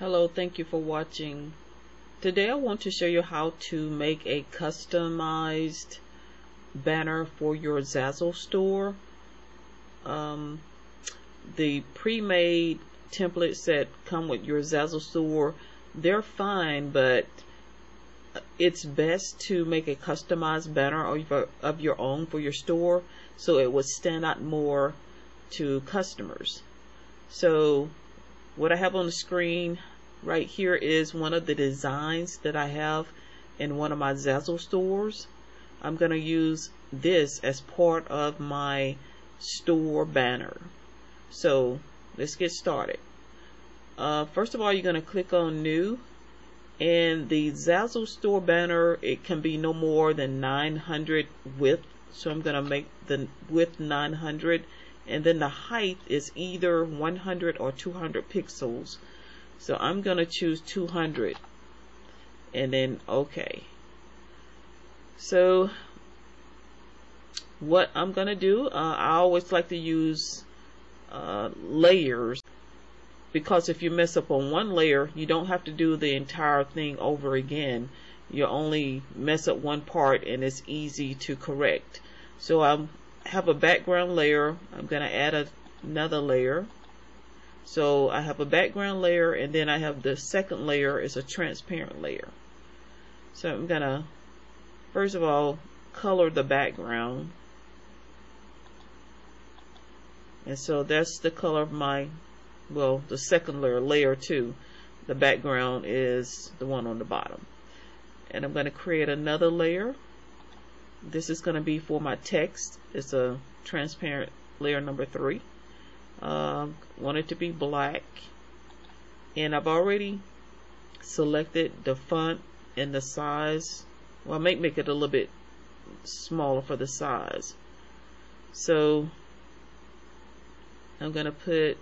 Hello, thank you for watching. Today I want to show you how to make a customized banner for your Zazzle store. The pre-made templates that come with your Zazzle store, they're fine, but it's best to make a customized banner of your own for your store so it would stand out more to customers. So what I have on the screen right here is one of the designs that I have in one of my Zazzle stores. I'm going to use this as part of my store banner. So let's get started. First of all, you're going to click on New, and the Zazzle store banner, it can be no more than 900 width. So I'm going to make the width 900. And then the height is either 100 or 200 pixels. So I'm going to choose 200. And then OK. So what I'm going to do, I always like to use layers, because if you mess up on one layer, you don't have to do the entire thing over again. You only mess up one part and it's easy to correct. So I'm have a background layer. I'm going to add another layer. So I have a background layer, and then I have the second layer is a transparent layer. So I'm going to first of all color the background, and so that's the color of my, well, the second layer, layer 2. The background is the one on the bottom, and I'm going to create another layer. This is going to be for my text. It's a transparent layer number 3. Want it to be black, and I've already selected the font and the size. Well, I might make it a little bit smaller for the size. So I'm going to put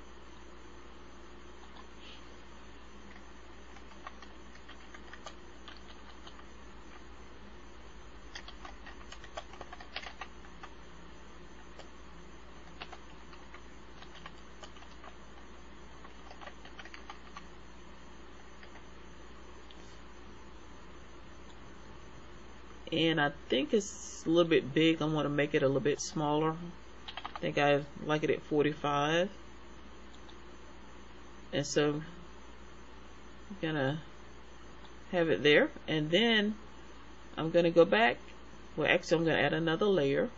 and I think it's a little bit big. I want to make it a little bit smaller. I think I like it at 45. And so I'm going to have it there. And then I'm going to go back. Well, actually, I'm going to add another layer.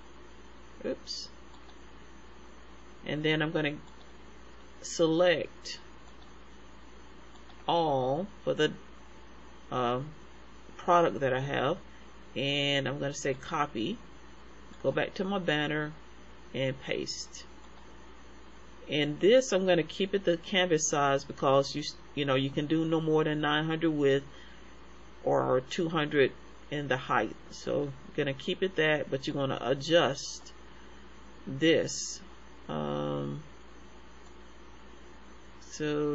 Oops. And then I'm going to select all for the product that I have. And I'm going to say copy, go back to my banner, and paste. And this, I'm going to keep it the canvas size, because you know, you can do no more than 900 width or 200 in the height. So I'm going to keep it that, but you're going to adjust this. So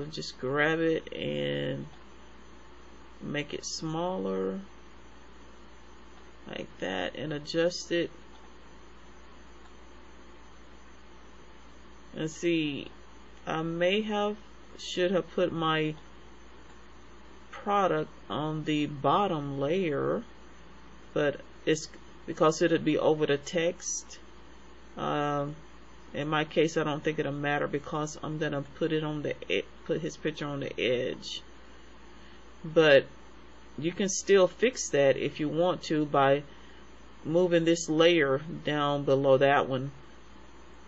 just grab it and make it smaller, like that, and adjust it. And see, I should have put my product on the bottom layer, but it's because it'd be over the text. In my case, I don't think it'll matter, because I'm gonna put his picture on the edge. But you can still fix that if you want to by moving this layer down below that one,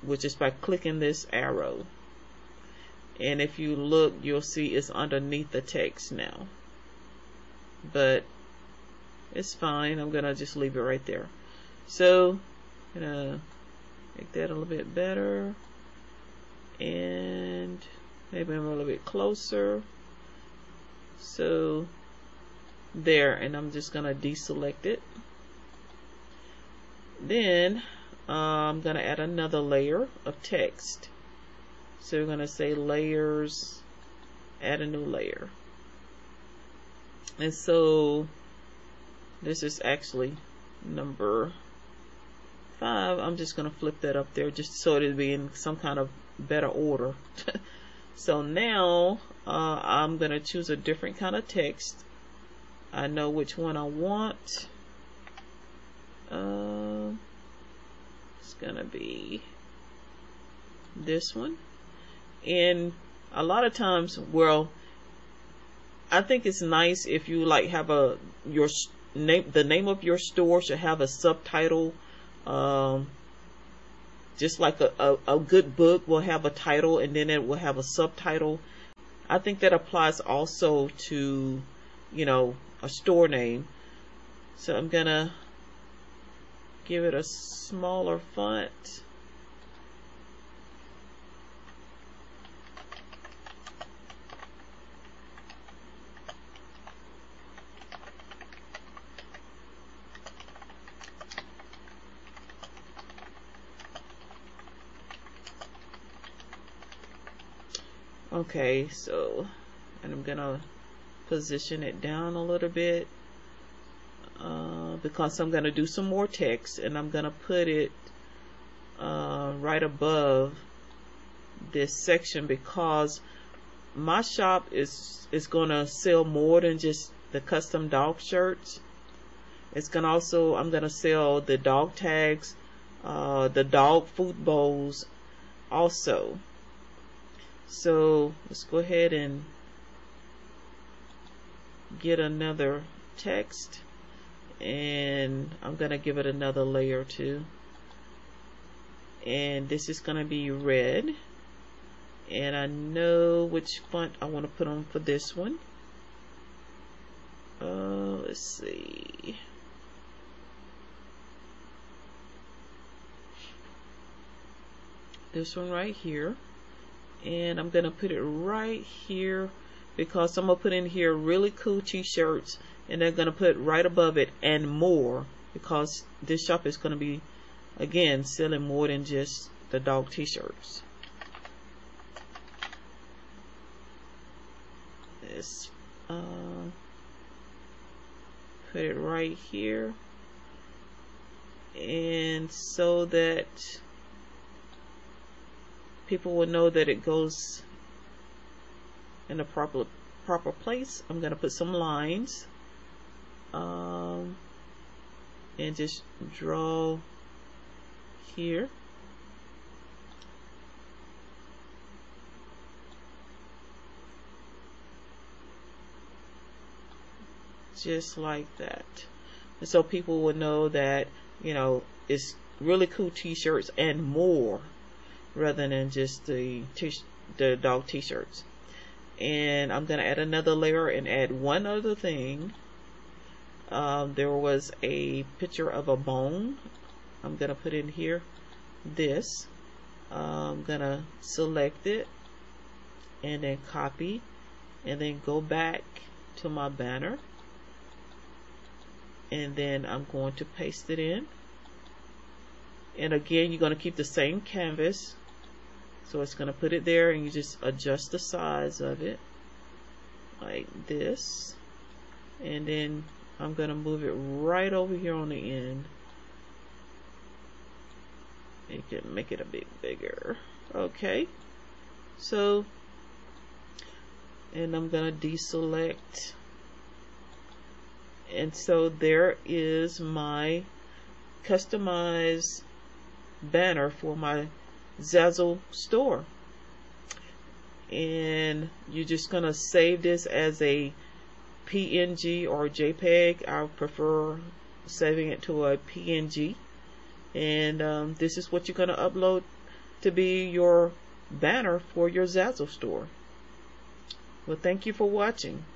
which is by clicking this arrow. And if you look, you'll see it's underneath the text now, but it's fine. I'm gonna just leave it right there. So I'm gonna make that a little bit better, and maybe I'm a little bit closer. So there, and I'm just gonna deselect it. Then I'm gonna add another layer of text. So we're gonna say layers, add a new layer. And so this is actually number 5. I'm just gonna flip that up there just so it'll be in some kind of better order. So now I'm going to choose a different kind of text. I know which one I want. It's going to be this one. And a lot of times, well, I think it's nice if you like have a, your name, the name of your store should have a subtitle. Just like a good book will have a title and then it will have a subtitle. I think that applies also to, you know, a store name. So I'm gonna give it a smaller font. Okay, so, and I'm gonna position it down a little bit because I'm gonna do some more text, and I'm gonna put it right above this section because my shop is gonna sell more than just the custom dog shirts. It's gonna also, I'm gonna sell the dog tags, the dog food bowls also. So let's go ahead and get another text, and I'm gonna give it another layer too, and this is gonna be red, and I know which font I want to put on for this one. Let's see, this one right here. And I'm gonna put it right here because I'm gonna put in here really cool t-shirts, and they're gonna put right above it "and more" because this shop is gonna be, again, selling more than just the dog t-shirts. Let's put it right here, and so that people will know that it goes in the proper place. I'm gonna put some lines and just draw here. Just like that. And so people will know that, you know, it's really cool t-shirts and more, rather than just the dog t-shirts. And I'm gonna add another layer and add one other thing. There was a picture of a bone. I'm gonna put in here this. I'm gonna select it and then copy and then go back to my banner, and then I'm going to paste it in. And again, you're gonna keep the same canvas. So it's going to put it there, and you just adjust the size of it like this. And then I'm going to move it right over here on the end. You can make it a bit bigger. Okay. So, and I'm going to deselect. And so there is my customized banner for my Zazzle store. And you're just gonna save this as a PNG or JPEG. I prefer saving it to a PNG. And this is what you're gonna upload to be your banner for your Zazzle store. Well, thank you for watching.